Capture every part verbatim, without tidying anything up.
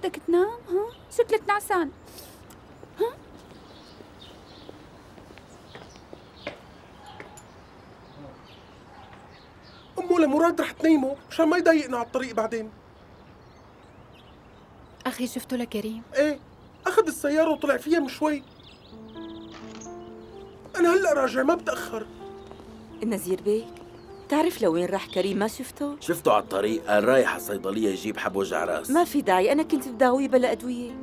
بدك تنام؟ ها؟ شكلك نعسان. ها؟ أمه لمراد رح تنيمه مشان ما يضايقنا على الطريق بعدين. أخي شفته لكريم؟ إيه، أخذ السيارة وطلع فيها من شوي. أنا هلأ راجع ما بتأخر. نزير بيك، بتعرف لوين راح كريم؟ ما شفته؟ شفته على الطريق، قال رايح على الصيدلية يجيب حب وجع راس. ما في داعي، أنا كنت بداويه بلا أدوية.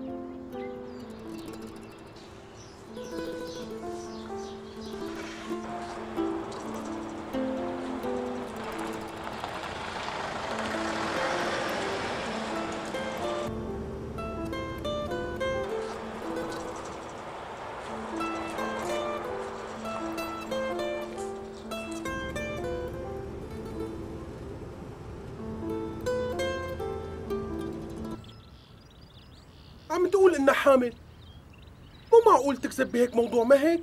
عم تقول إنها حامل، مو معقول تكذب بهيك موضوع، ما هيك؟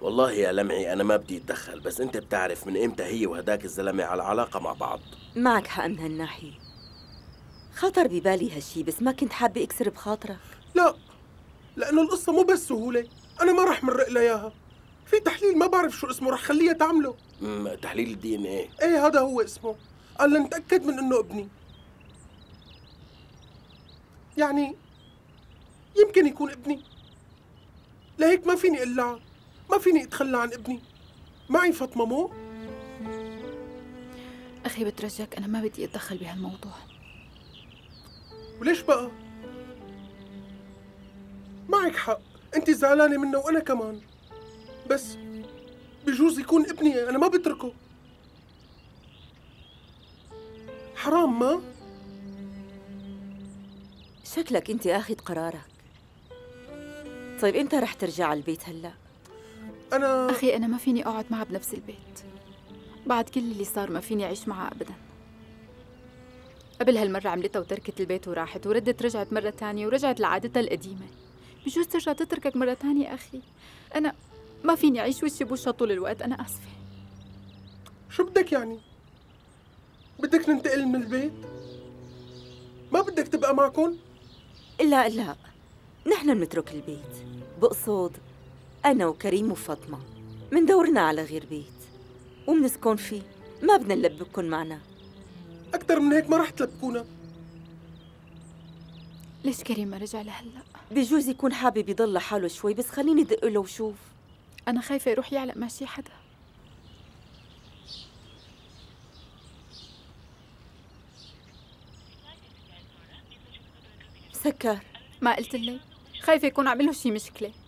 والله يا لمعي أنا ما بدي أتدخل، بس أنت بتعرف من إمتى هي وهداك الزلمة على علاقة مع بعض. معك حق من هالناحية، خطر ببالي هالشي، بس ما كنت حابة أكسر بخاطرك. لا، لأنه القصة مو بس سهولة، أنا ما رح مرق لها إياها. في تحليل ما بعرف شو اسمه رح خليها تعمله. امم تحليل الدي إن إيه؟ إيه هذا هو اسمه، قال لنتأكد من إنه ابني. يعني يمكن يكون ابني، لهيك ما فيني اقلعها، ما فيني اتخلى عن ابني. معي فاطمه مو؟ اخي بترجاك انا ما بدي اتدخل بهالموضوع. وليش بقى؟ معك حق، انت زعلانه منه وانا كمان، بس بجوز يكون ابني، انا ما بتركه. حرام ما؟ شكلك انت اخذ قرارك. طيب إمتى رح ترجع على البيت هلا؟ أنا أخي أنا ما فيني أقعد معها بنفس البيت. بعد كل اللي صار ما فيني أعيش معها أبداً. قبل هالمرة عملتها وتركت البيت وراحت، وردت رجعت مرة ثانية ورجعت لعادتها القديمة. بجوز ترجع تتركك مرة ثانية أخي. أنا ما فيني أعيش وشي بوشها طول الوقت، أنا آسفة. شو بدك يعني؟ بدك ننتقل من البيت؟ ما بدك تبقى معكم؟ لا لا، نحن بنترك البيت، بقصد أنا وكريم وفاطمة من دورنا على غير بيت ومنسكن فيه، ما بدنا نلبكن معنا. أكتر من هيك ما رح تلبكونا. ليش كريم ما رجع لهلأ؟ بجوز يكون حابب يضل لحاله شوي، بس خليني دق له وشوف. أنا خايفة يروح يعلق مع شي حدا. سكر، ما قلت لي؟ خايفة يكون عمله شي مشكلة.